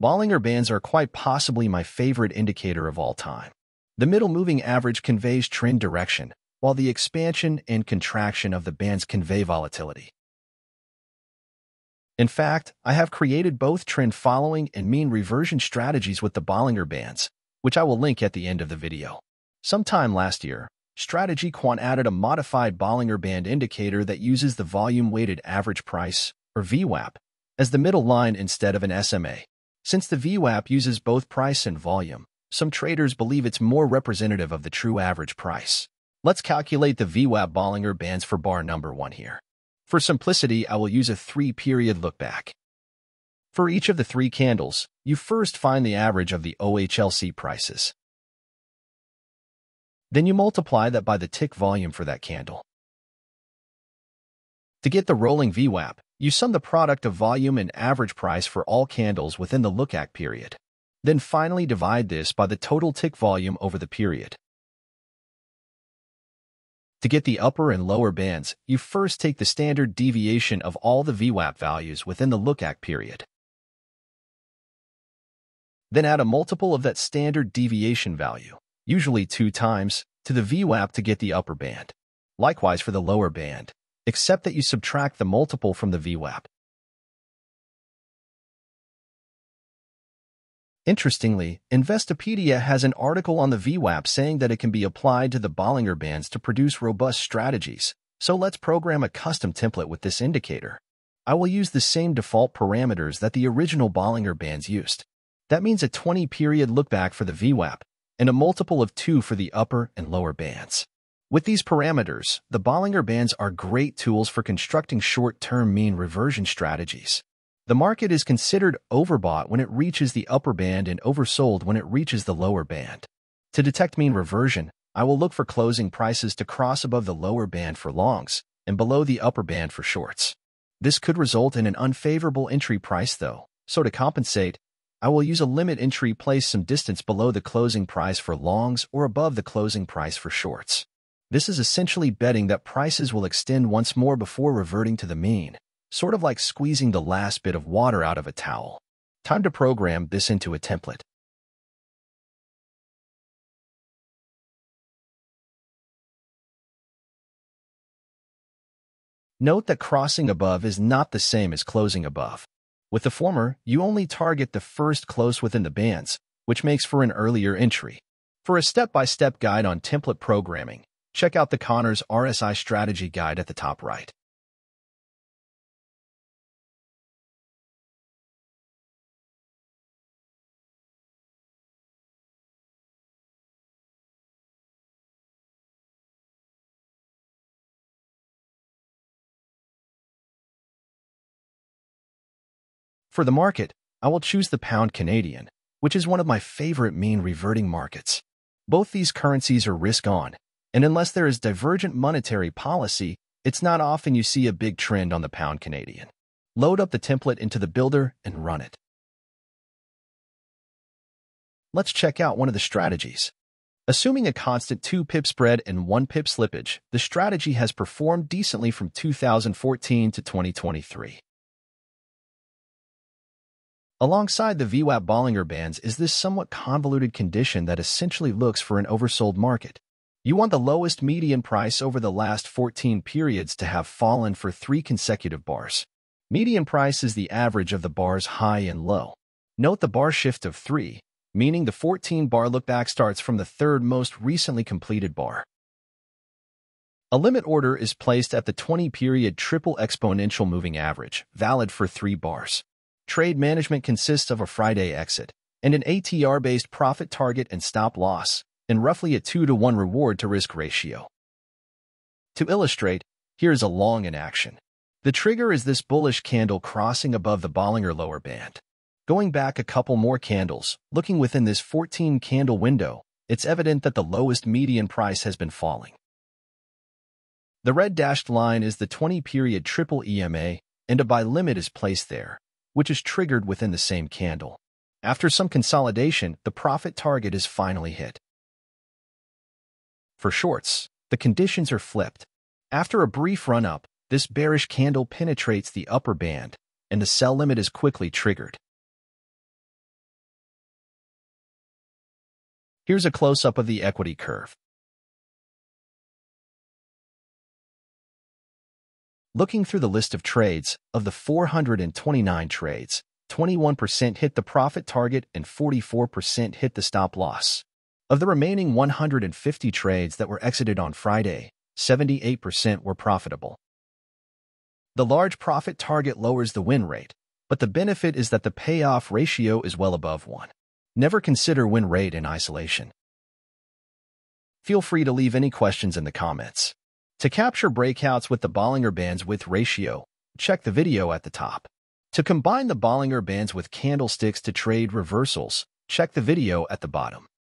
Bollinger Bands are quite possibly my favorite indicator of all time. The middle moving average conveys trend direction, while the expansion and contraction of the bands convey volatility. In fact, I have created both trend following and mean reversion strategies with the Bollinger Bands, which I will link at the end of the video. Sometime last year, StrategyQuant added a modified Bollinger Band indicator that uses the volume-weighted average price, or VWAP, as the middle line instead of an SMA. Since the VWAP uses both price and volume, some traders believe it's more representative of the true average price. Let's calculate the VWAP Bollinger Bands for bar number 1 here. For simplicity, I will use a 3-period look-back. For each of the 3 candles, you first find the average of the OHLC prices. Then you multiply that by the tick volume for that candle. To get the rolling VWAP, you sum the product of volume and average price for all candles within the look-back period. Then finally divide this by the total tick volume over the period. To get the upper and lower bands, you first take the standard deviation of all the VWAP values within the look-back period. Then add a multiple of that standard deviation value, usually 2 times, to the VWAP to get the upper band. Likewise for the lower band, except that you subtract the multiple from the VWAP. Interestingly, Investopedia has an article on the VWAP saying that it can be applied to the Bollinger Bands to produce robust strategies, so let's program a custom template with this indicator. I will use the same default parameters that the original Bollinger Bands used. That means a 20-period lookback for the VWAP, and a multiple of 2 for the upper and lower bands. With these parameters, the Bollinger Bands are great tools for constructing short-term mean reversion strategies. The market is considered overbought when it reaches the upper band and oversold when it reaches the lower band. To detect mean reversion, I will look for closing prices to cross above the lower band for longs and below the upper band for shorts. This could result in an unfavorable entry price though, so to compensate, I will use a limit entry placed some distance below the closing price for longs or above the closing price for shorts. This is essentially betting that prices will extend once more before reverting to the mean, sort of like squeezing the last bit of water out of a towel. Time to program this into a template. Note that crossing above is not the same as closing above. With the former, you only target the first close within the bands, which makes for an earlier entry. For a step-by-step guide on template programming, check out the Connors RSI strategy guide at the top right. For the market, I will choose the pound Canadian, which is one of my favorite mean reverting markets. Both these currencies are risk-on, and unless there is divergent monetary policy, it's not often you see a big trend on the pound Canadian. Load up the template into the builder and run it. Let's check out one of the strategies. Assuming a constant 2-pip spread and 1-pip slippage, the strategy has performed decently from 2014 to 2023. Alongside the VWAP Bollinger Bands is this somewhat convoluted condition that essentially looks for an oversold market. You want the lowest median price over the last 14 periods to have fallen for 3 consecutive bars. Median price is the average of the bars high and low. Note the bar shift of 3, meaning the 14-bar lookback starts from the 3rd most recently completed bar. A limit order is placed at the 20-period triple exponential moving average, valid for 3 bars. Trade management consists of a Friday exit and an ATR-based profit target and stop-loss, and roughly a 2-to-1 reward-to-risk ratio. To illustrate, here is a long in action. The trigger is this bullish candle crossing above the Bollinger lower band. Going back a couple more candles, looking within this 14-candle window, it's evident that the lowest median price has been falling. The red dashed line is the 20-period triple EMA, and a buy limit is placed there, which is triggered within the same candle. After some consolidation, the profit target is finally hit. For shorts, the conditions are flipped. After a brief run-up, this bearish candle penetrates the upper band, and the sell limit is quickly triggered. Here's a close-up of the equity curve. Looking through the list of trades, of the 429 trades, 21% hit the profit target and 44% hit the stop loss. Of the remaining 150 trades that were exited on Friday, 78% were profitable. The large profit target lowers the win rate, but the benefit is that the payoff ratio is well above 1. Never consider win rate in isolation. Feel free to leave any questions in the comments. To capture breakouts with the Bollinger Bands with ratio, check the video at the top. To combine the Bollinger Bands with candlesticks to trade reversals, check the video at the bottom.